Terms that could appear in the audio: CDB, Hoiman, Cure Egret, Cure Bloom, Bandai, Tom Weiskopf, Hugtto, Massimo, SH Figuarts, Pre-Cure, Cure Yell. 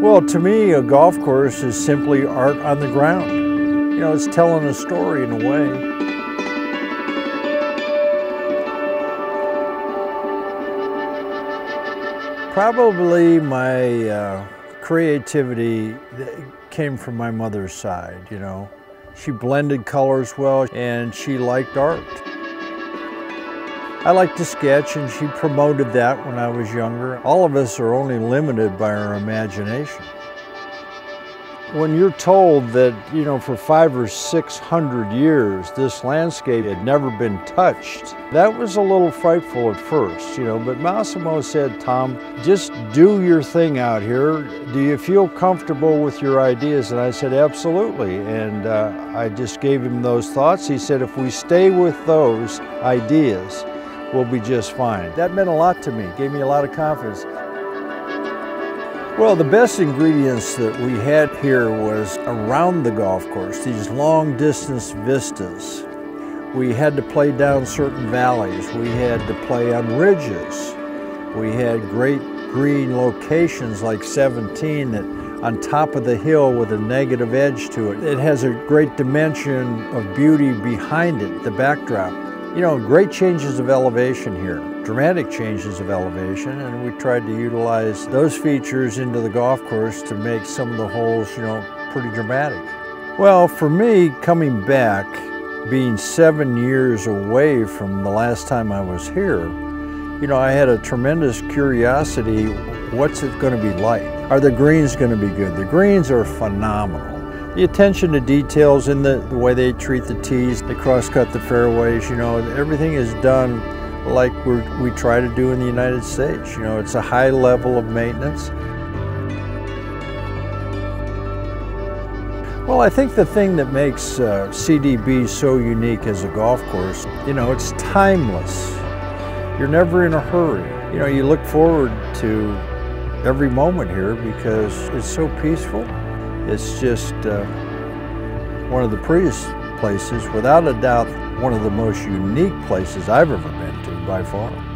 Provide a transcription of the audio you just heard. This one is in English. Well, to me, a golf course is simply art on the ground. You know, it's telling a story in a way. Probably my creativity came from my mother's side, you know. She blended colors well, and she liked art. I liked to sketch, and she promoted that when I was younger. All of us are only limited by our imagination. When you're told that, you know, for 500 or 600 years, this landscape had never been touched, that was a little frightful at first, you know, but Massimo said, "Tom, just do your thing out here. Do you feel comfortable with your ideas?" And I said, "Absolutely." And I just gave him those thoughts. He said, "If we stay with those ideas, we'll be just fine." That meant a lot to me, gave me a lot of confidence. Well, the best ingredients that we had here was around the golf course, these long distance vistas. We had to play down certain valleys. We had to play on ridges. We had great green locations like 17 that on top of the hill with a negative edge to it. It has a great dimension of beauty behind it, the backdrop. You know, great changes of elevation here, dramatic changes of elevation, and we tried to utilize those features into the golf course to make some of the holes, you know, pretty dramatic. Well, for me, coming back, being 7 years away from the last time I was here, you know, I had a tremendous curiosity. What's it going to be like? Are the greens going to be good? The greens are phenomenal. The attention to details in the way they treat the tees, they cross-cut the fairways, you know, everything is done like we try to do in the United States. You know, it's a high level of maintenance. Well, I think the thing that makes CDB so unique as a golf course, you know, it's timeless. You're never in a hurry. You know, you look forward to every moment here because it's so peaceful. It's just one of the prettiest places, without a doubt, one of the most unique places I've ever been to by far.